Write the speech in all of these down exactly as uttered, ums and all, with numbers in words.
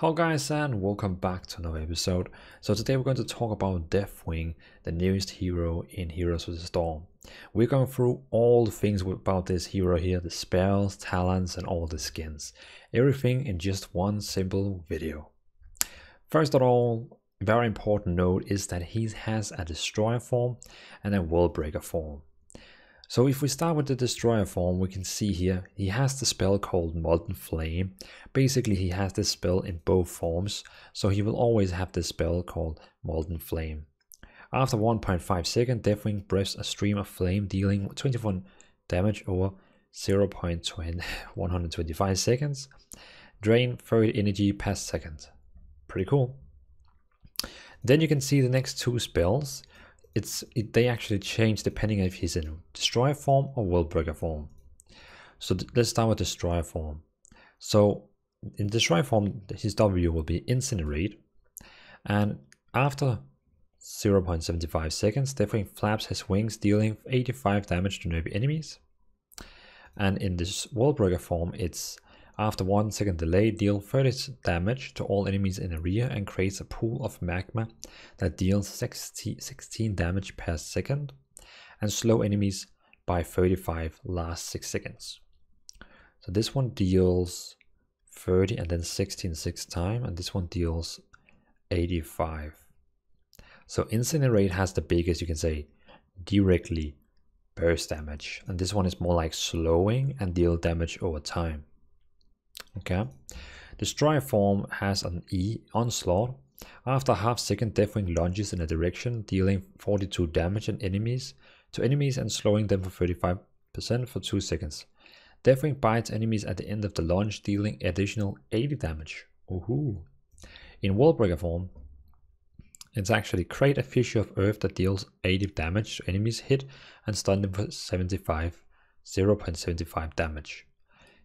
Hello guys and welcome back to another episode. So today we're going to talk about Deathwing, the newest hero in Heroes of the Storm. We're going through all the things about this hero here, the spells, talents and all the skins. Everything in just one simple video. First of all, very important note is that he has a destroyer form and a world breaker form. So if we start with the destroyer form, we can see here he has the spell called Molten Flame. Basically he has this spell in both forms, so he will always have this spell called Molten Flame. After one point five seconds, Deathwing breathes a stream of flame dealing twenty-one damage over zero point one two five seconds. Drain thirty energy per second. Pretty cool. Then you can see the next two spells. It's, it, they actually change depending if he's in destroyer form or world breaker form. So let's start with destroyer form. So in destroyer form, his W will be Incinerate, and after zero point seven five seconds, Deathwing flaps his wings, dealing eighty-five damage to nearby enemies. And in this world breaker form, it's after one second delay, deal thirty damage to all enemies in the area and creates a pool of magma that deals sixteen damage per second and slow enemies by thirty-five last six seconds. So this one deals thirty and then sixteen six time, and this one deals eighty-five. So Incinerate has the biggest, you can say, directly burst damage, and this one is more like slowing and deal damage over time. Okay, destroyer form has an E, Onslaught. After half second, Deathwing lunges in a direction, dealing forty-two damage and enemies to enemies and slowing them for thirty-five percent for two seconds. Deathwing bites enemies at the end of the lunge, dealing additional eighty damage. Ooh. In world breaker form, it's actually create a fissure of earth that deals eighty damage to enemies hit and stun them for seventy-five, zero point seven five damage.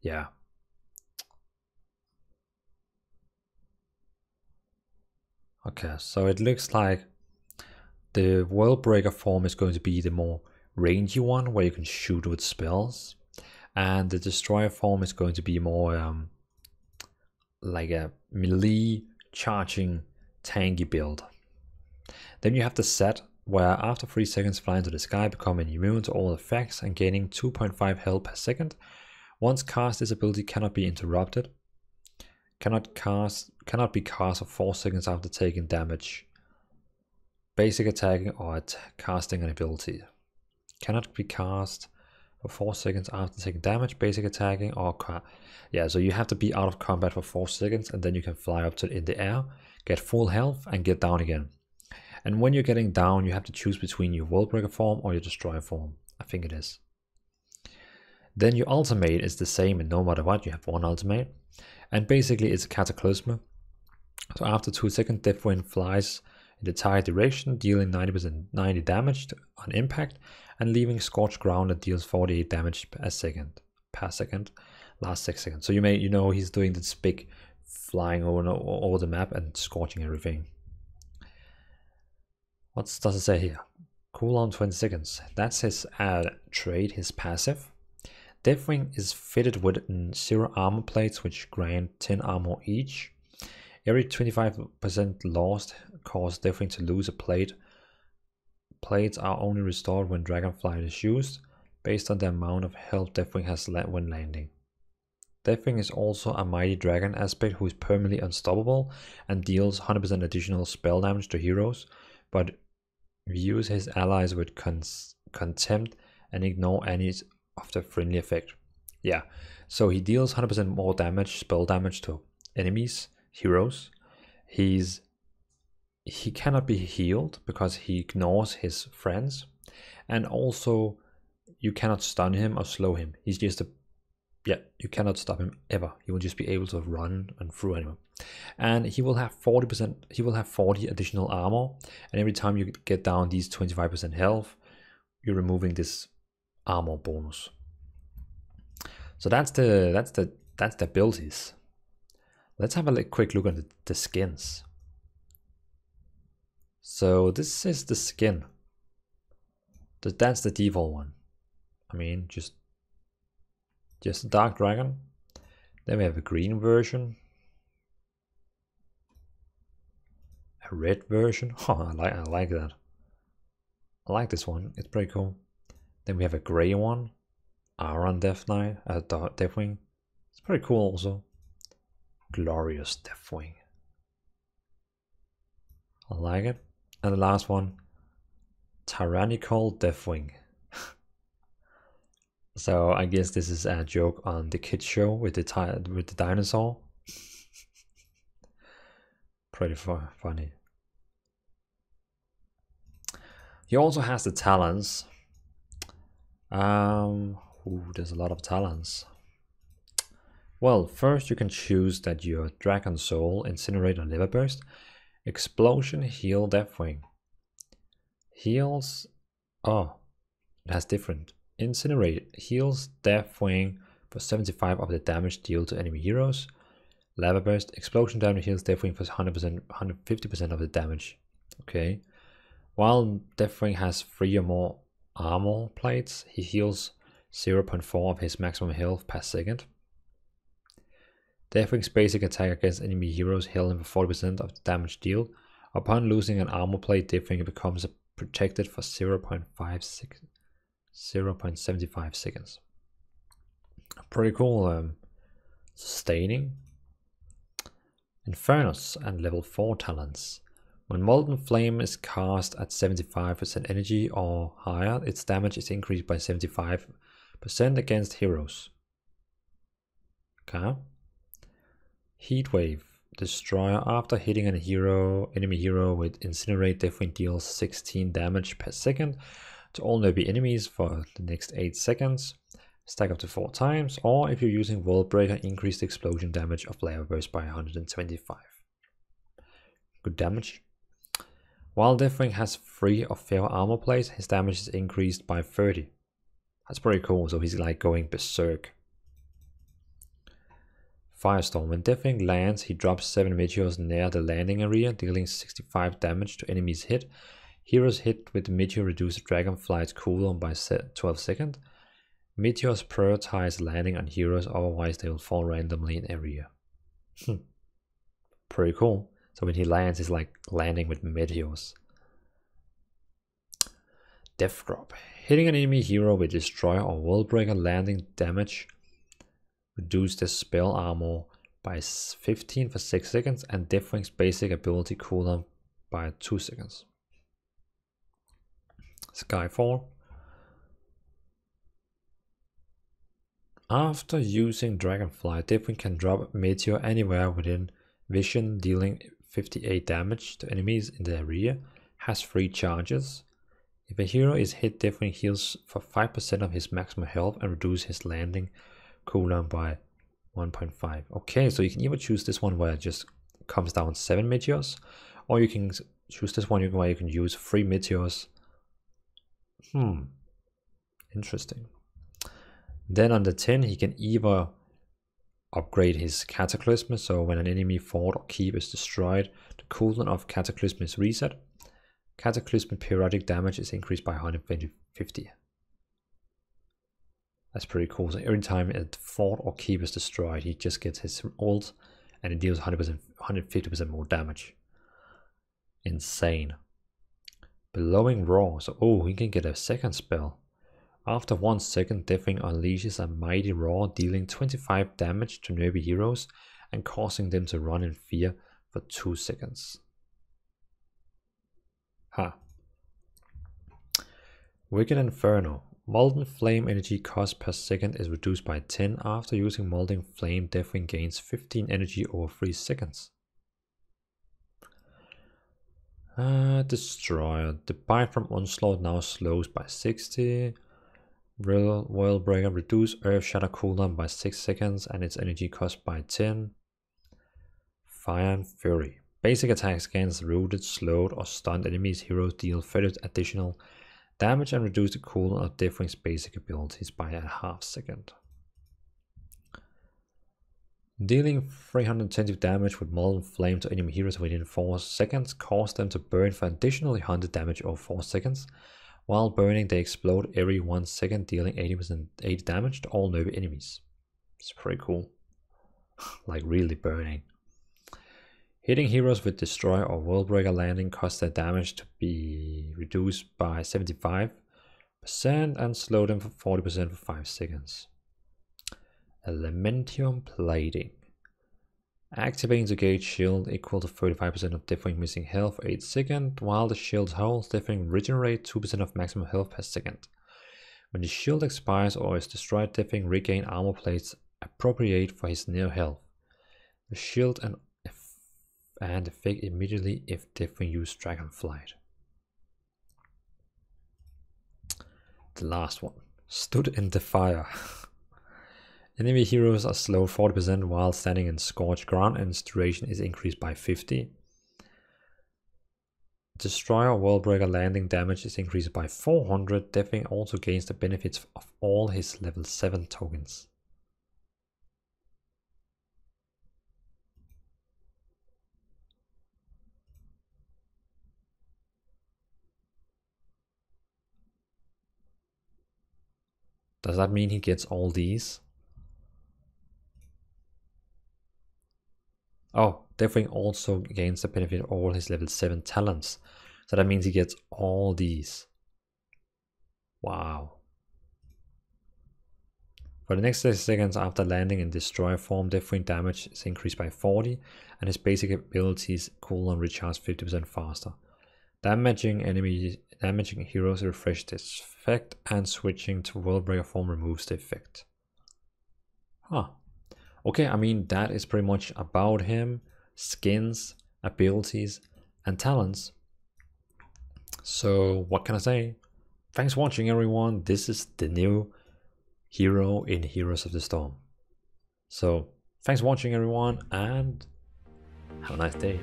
Yeah. Okay, so it looks like the world breaker form is going to be the more rangy one where you can shoot with spells, and the destroyer form is going to be more um, like a melee charging tanky build. Then you have the set where after three seconds fly into the sky, becoming immune to all effects and gaining two point five health per second. Once cast, this ability cannot be interrupted. Cannot cast cannot be cast for four seconds after taking damage. Basic attacking or at casting an ability. Cannot be cast for four seconds after taking damage. Basic attacking or ca yeah. So you have to be out of combat for four seconds, and then you can fly up to in the air, get full health, and get down again. And when you're getting down, you have to choose between your world breaker form or your destroyer form. I think it is. Then your ultimate is the same, and no matter what, you have one ultimate. And basically it's a Cataclysm. So after two seconds, Deathwing flies in the target direction, dealing ninety percent ninety damage on impact and leaving scorched ground that deals forty-eight damage per second per second last six seconds. So you may you know he's doing this big flying over over the map and scorching everything. What does it say here? Cooldown twenty seconds. That's his uh, trait, his passive. Deathwing is fitted with zero armor plates, which grant ten armor each. Every twenty-five percent lost causes Deathwing to lose a plate. Plates are only restored when Dragonflight is used, based on the amount of health Deathwing has when landing. Deathwing is also a mighty dragon aspect who is permanently unstoppable and deals one hundred percent additional spell damage to heroes, but views his allies with contempt and ignore any of the friendly effect. Yeah, so he deals one hundred percent more damage, spell damage to enemies, heroes. He's he cannot be healed because he ignores his friends, and also you cannot stun him or slow him. He's just a yeah. You cannot stop him ever. He will just be able to run and through anyone, and he will have forty percent. He will have forty additional armor, and every time you get down these twenty-five percent health, you're removing this armor bonus. So that's the that's the that's the abilities. Let's have a quick look at the, the skins. So this is the skin. That's the default one. I mean, just just a dark dragon. Then we have a green version. A red version? Oh, I like, I like that. I like this one. It's pretty cool. Then we have a grey one. Aran Death Knight, uh, Deathwing. It's pretty cool also. Glorious Deathwing. I like it. And the last one, Tyrannical Deathwing. So I guess this is a joke on the kids show with the with the dinosaur. Pretty fu- funny. He also has the talents. Um, ooh, there's a lot of talents. Well, first you can choose that your Dragon Soul, Incinerate, and Liverburst, Explosion, Heal, Deathwing. Heals. Oh, that's different. Incinerate heals Deathwing for seventy-five of the damage dealt to enemy heroes. Liverburst explosion damage heals Deathwing for one hundred percent, one hundred fifty percent of the damage. Okay. While Deathwing has three or more armor plates, he heals zero point four of his maximum health per second. Deathwing's basic attack against enemy heroes heals him for forty percent of the damage dealt. Upon losing an armor plate, Deathwing becomes protected for zero point five six zero point seven five seconds. Pretty cool. Um, sustaining. Infernus and level four talents. When Molten Flame is cast at seventy-five percent energy or higher, its damage is increased by seventy-five percent against heroes. Okay. Heatwave. Destroyer. After hitting a hero, enemy hero with Incinerate, Deathwing deals sixteen damage per second to all nearby enemies for the next eight seconds, stack up to four times, or if you're using Worldbreaker, increase the explosion damage of Liverburst by one hundred twenty-five. Good damage. While Deathwing has three or fewer armor plates, his damage is increased by thirty. That's pretty cool, so he's like going berserk. Firestorm. When Deathwing lands, he drops seven meteors near the landing area, dealing sixty-five damage to enemies hit. Heroes hit with the meteor reduce the Dragonflight's cooldown by twelve seconds. Meteors prioritize landing on heroes, otherwise they will fall randomly in area. Hmm. Pretty cool. So when he lands, it's like landing with meteors. Death Drop. Hitting an enemy hero with Destroyer or Worldbreaker landing damage, reduce the spell armor by fifteen for six seconds and Deathwing's basic ability cooldown by two seconds. Skyfall. After using Dragonflight, Deathwing can drop meteor anywhere within vision, dealing fifty-eight damage to enemies in the area. Has three charges. If a hero is hit, Deathwing heals for five percent of his maximum health and reduces his landing cooldown by one point five. Okay, so you can either choose this one where it just comes down seven meteors, or you can choose this one where you can use three meteors. Hmm, interesting. Then on the ten, he can either upgrade his Cataclysm, so when an enemy fort or keep is destroyed, the cooldown of Cataclysm is reset. Cataclysm periodic damage is increased by one hundred fifty. That's pretty cool. So every time a fort or keep is destroyed, he just gets his ult and it deals one hundred fifty percent more damage. Insane. Blowing Roar, so oh, he can get a second spell. After one second, Deathwing unleashes a mighty roar, dealing twenty-five damage to nearby heroes and causing them to run in fear for two seconds. Ha. Huh. Wicked Inferno. Molten Flame energy cost per second is reduced by ten. After using Molten Flame, Deathwing gains fifteen energy over three seconds. Uh, Destroyer. The bite from Onslaught now slows by sixty. Real Worldbreaker reduce Earth Shatter cooldown by six seconds and its energy cost by ten. Fire and Fury. Basic attacks against rooted, slowed or stunned enemies. Heroes deal thirty additional damage and reduce the cooldown of Deathwing's basic abilities by a half second. Dealing three hundred twenty damage with Molten Flame to enemy heroes within four seconds cause them to burn for additionally one hundred damage over four seconds. While burning, they explode every one second, dealing eighty percent eighty damage to all nearby enemies. It's pretty cool. Like really burning. Hitting heroes with Destroy or Worldbreaker landing costs their damage to be reduced by seventy-five percent and slow them for forty percent for five seconds. Elementium plating. Activating the gauge shield equal to thirty-five percent of Deathwing missing health for eight seconds. While the shield holds, Deathwing regenerates two percent of maximum health per second. When the shield expires or is destroyed, Deathwing regain armor plates appropriate for his near health. The shield and, and effect immediately if Deathwing use Dragonflight. The last one. Stood in the fire. Enemy heroes are slowed forty percent while standing in scorched ground, and its duration is increased by fifty. Destroyer or Worldbreaker landing damage is increased by four hundred. Deathwing also gains the benefits of all his level seven tokens. Does that mean he gets all these? Oh, Deathwing also gains the benefit of all his level seven talents. So that means he gets all these. Wow. For the next six seconds after landing in Destroyer form, Deathwing damage is increased by forty, and his basic abilities cooldown recharge fifty percent faster. Damaging enemies, damaging heroes refreshes this effect, and switching to Worldbreaker form removes the effect. Huh. Okay, I mean, that is pretty much about him, skins, abilities, and talents. So what can I say? Thanks for watching, everyone. This is the new hero in Heroes of the Storm. So thanks for watching, everyone, and have a nice day.